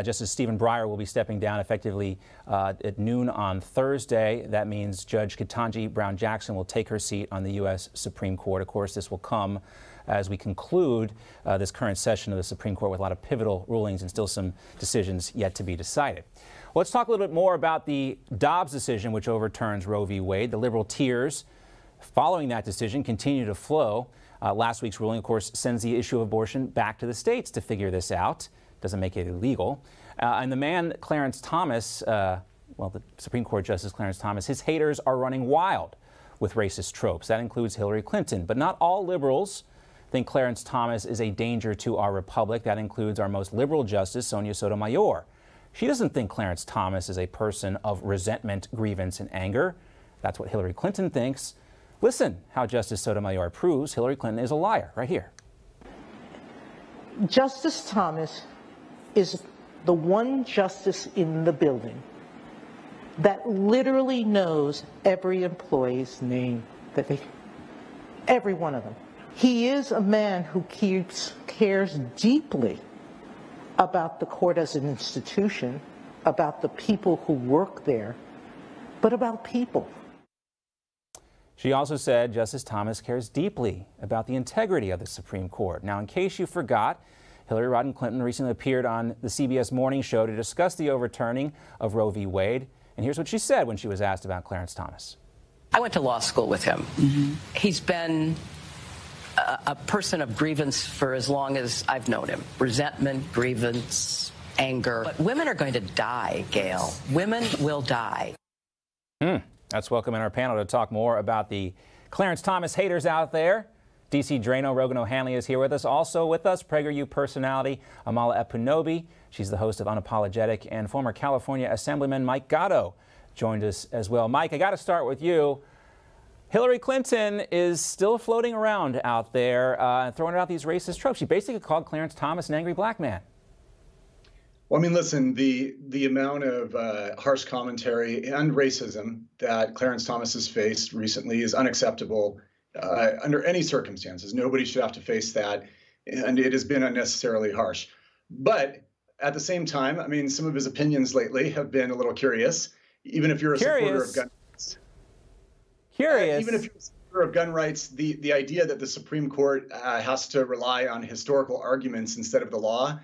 Justice Stephen Breyer will be stepping down effectively at noon on Thursday. That means Judge Ketanji Brown Jackson will take her seat on the U.S. Supreme Court. Of course, this will come as we conclude this current session of the Supreme Court with a lot of pivotal rulings and still some decisions yet to be decided. Well, let's talk a little bit more about the Dobbs decision, which overturns Roe v. Wade. The liberal tears following that decision continue to flow. Last week's ruling, of course, sends the issue of abortion back to the states to figure this out. Doesn't make it illegal. And the man, Clarence Thomas, well, the Supreme Court Justice Clarence Thomas, his haters are running wild with racist tropes. That includes Hillary Clinton. But not all liberals think Clarence Thomas is a danger to our republic. That includes our most liberal justice, Sonia Sotomayor. She doesn't think Clarence Thomas is a person of resentment, grievance, and anger. That's what Hillary Clinton thinks. Listen how Justice Sotomayor proves Hillary Clinton is a liar right here. Justice Thomas is the one justice in the building that literally knows every employee's name, that every one of them. He is a man who cares deeply about the court as an institution, about the people who work there, but about people. She also said Justice Thomas cares deeply about the integrity of the Supreme Court. Now, in case you forgot, Hillary Rodden Clinton recently appeared on the CBS Morning Show to discuss the overturning of Roe v. Wade. And here's what she said when she was asked about Clarence Thomas. I went to law school with him. Mm-hmm. He's been a person of grievance for as long as I've known him. Resentment, grievance, anger. But women are going to die, Gail. Women will die. Let's welcome in our panel to talk more about the Clarence Thomas haters out there. D.C. Drano, Rogan O'Handley is here with us. Also with us, PragerU personality Amala Ekpunobi. She's the host of Unapologetic, and former California Assemblyman Mike Gatto joined us as well. Mike, I got to start with you. Hillary Clinton is still floating around out there, throwing out these racist tropes. She basically called Clarence Thomas an angry black man. Well, I mean, listen, the amount of harsh commentary and racism that Clarence Thomas has faced recently is unacceptable under any circumstances. Nobody should have to face that, and it has been unnecessarily harsh. But at the same time, I mean, some of his opinions lately have been a little curious, even if you're a supporter of gun rights. Even if you're a supporter of gun rights, the idea that the Supreme Court has to rely on historical arguments instead of the law,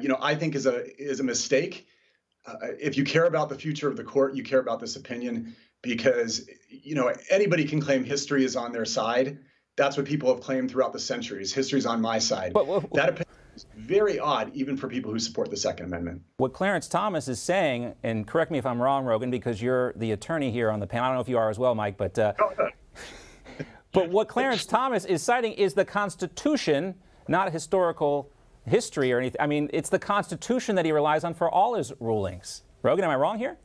you know, I think is a mistake. If you care about the future of the court, you care about this opinion, because, you know, anybody can claim history is on their side. That's what people have claimed throughout the centuries. History's on my side. That opinion is very odd, even for people who support the Second Amendment. What Clarence Thomas is saying, and correct me if I'm wrong, Rogan, because you're the attorney here on the panel. I don't know if you are as well, Mike, but but what Clarence Thomas is citing is the Constitution, not historical history or anything. I mean, it's the Constitution that he relies on for all his rulings. Rogan, am I wrong here?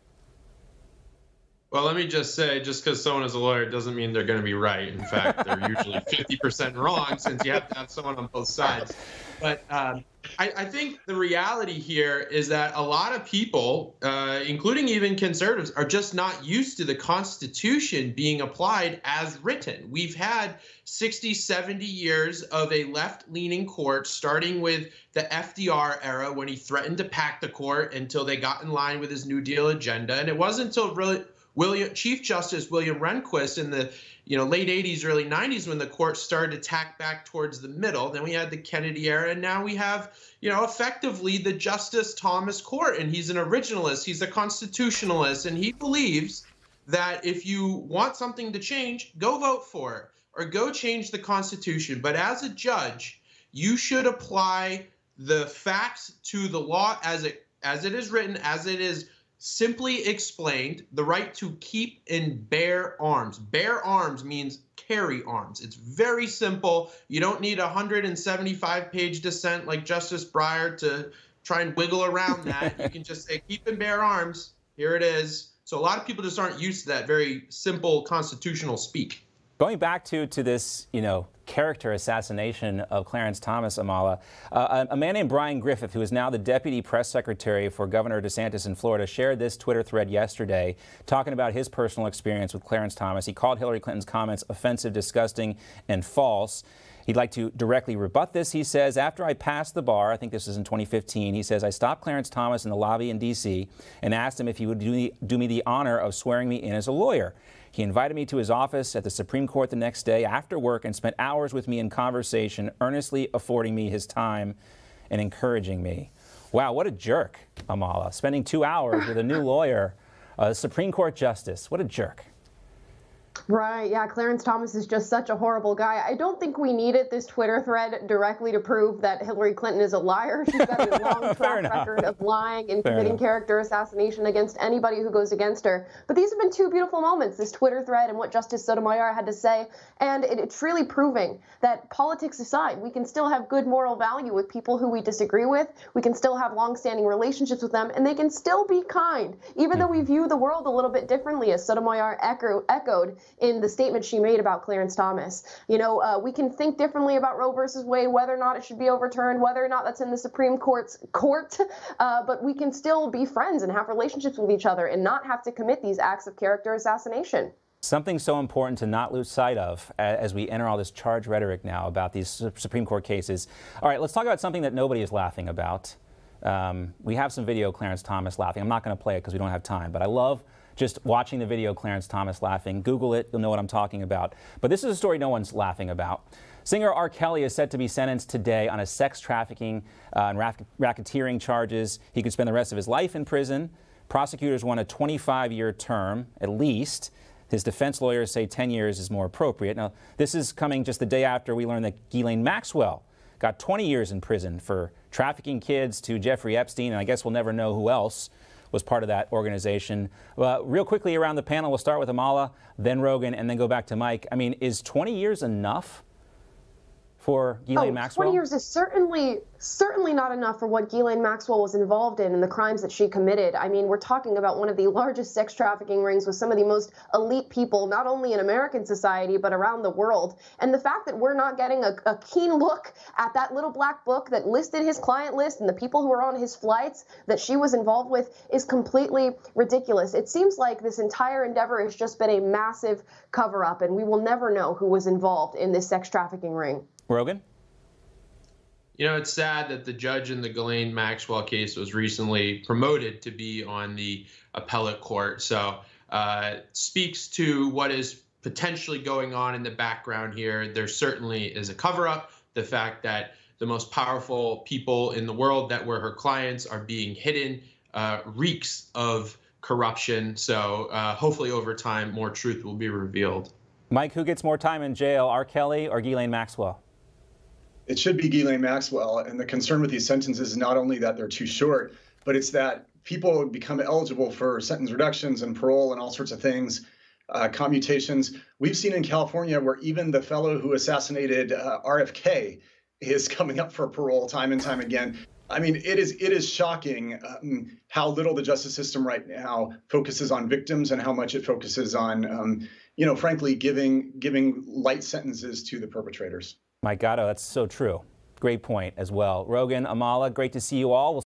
Well, let me just say, just because someone is a lawyer doesn't mean they're going to be right. In fact, they're usually 50% wrong, since you have to have someone on both sides. But I think the reality here is that a lot of people, including even conservatives, are just not used to the Constitution being applied as written. We've had 60, 70 years of a left-leaning court, starting with the FDR era when he threatened to pack the court until they got in line with his New Deal agenda. And it wasn't until really Chief Justice William Rehnquist in the late 80s, early 90s, when the court started to tack back towards the middle. Then we had the Kennedy era, and now we have effectively the Justice Thomas Court, and he's an originalist, he's a constitutionalist, and he believes that if you want something to change, go vote for it or go change the Constitution. But as a judge, you should apply the facts to the law as it is written, as it is simply explained, the right to keep and bear arms. Bear arms means carry arms. It's very simple. You don't need a 175-page dissent like Justice Breyer to try and wiggle around that. You can just say, keep and bear arms. Here it is. So a lot of people just aren't used to that very simple constitutional speak. Going back to this, character assassination of Clarence Thomas, Amala, a man named Brian Griffith, who is now the deputy press secretary for Governor DeSantis in Florida, shared this Twitter thread yesterday talking about his personal experience with Clarence Thomas. He called Hillary Clinton's comments offensive, disgusting, and false. He'd like to directly rebut this. He says, after I passed the bar, I think this is in 2015, he says, I stopped Clarence Thomas in the lobby in D.C. and asked him if he would do me the honor of swearing me in as a lawyer. He invited me to his office at the Supreme Court the next day after work and spent hours with me in conversation, earnestly affording me his time and encouraging me. Wow, what a jerk, Amala, spending 2 hours with a new lawyer, a Supreme Court justice. What a jerk. Right, yeah, Clarence Thomas is just such a horrible guy. I don't think we needed this Twitter thread directly to prove that Hillary Clinton is a liar. She's got a long track record of lying and committing character assassination against anybody who goes against her. But these have been two beautiful moments, this Twitter thread and what Justice Sotomayor had to say. And it's really proving that, politics aside, we can still have good moral value with people who we disagree with. We can still have long-standing relationships with them, and they can still be kind, even though we view the world a little bit differently, as Sotomayor echoed in the statement she made about Clarence Thomas. You know, we can think differently about Roe versus Wade, whether or not it should be overturned, whether or not that's in the Supreme Court's court, but we can still be friends and have relationships with each other and not have to commit these acts of character assassination. Something so important to not lose sight of as we enter all this charged rhetoric now about these Supreme Court cases. All right, let's talk about something that nobody is laughing about. We have some video of Clarence Thomas laughing. I'm not going to play it because we don't have time, but I love just watching the video of Clarence Thomas laughing. Google it, you'll know what I'm talking about. But this is a story no one's laughing about. Singer R. Kelly is set to be sentenced today on a sex trafficking and racketeering charges. He could spend the rest of his life in prison. Prosecutors want a 25-year term, at least. His defense lawyers say 10 years is more appropriate. Now, this is coming just the day after we learned that Ghislaine Maxwell got 20 years in prison for trafficking kids to Jeffrey Epstein, and I guess we'll never know who else was part of that organization. Real quickly around the panel, we'll start with Amala, then Rogan, and then go back to Mike. I mean, is 20 years enough for Ghislaine Maxwell? 20 years is certainly not enough for what Ghislaine Maxwell was involved in and the crimes that she committed. I mean, we're talking about one of the largest sex trafficking rings with some of the most elite people, not only in American society, but around the world. And the fact that we're not getting a keen look at that little black book that listed his client list and the people who were on his flights that she was involved with is completely ridiculous. It seems like this entire endeavor has just been a massive cover-up, and we will never know who was involved in this sex trafficking ring. Rogan? You know, it's sad that the judge in the Ghislaine Maxwell case was recently promoted to be on the appellate court. So speaks to what is potentially going on in the background here. There certainly is a cover-up. The fact that the most powerful people in the world that were her clients are being hidden reeks of corruption. So hopefully over time, more truth will be revealed. Mike, who gets more time in jail, R. Kelly or Ghislaine Maxwell? It should be Ghislaine Maxwell, and the concern with these sentences is not only that they're too short, but it's that people become eligible for sentence reductions and parole and all sorts of things, commutations. We've seen in California where even the fellow who assassinated RFK is coming up for parole time and time again. I mean, it is shocking how little the justice system right now focuses on victims and how much it focuses on, you know, frankly, giving light sentences to the perpetrators. Mike Gatto, that's so true. Great point as well. Rogan, Amala, great to see you all. We'll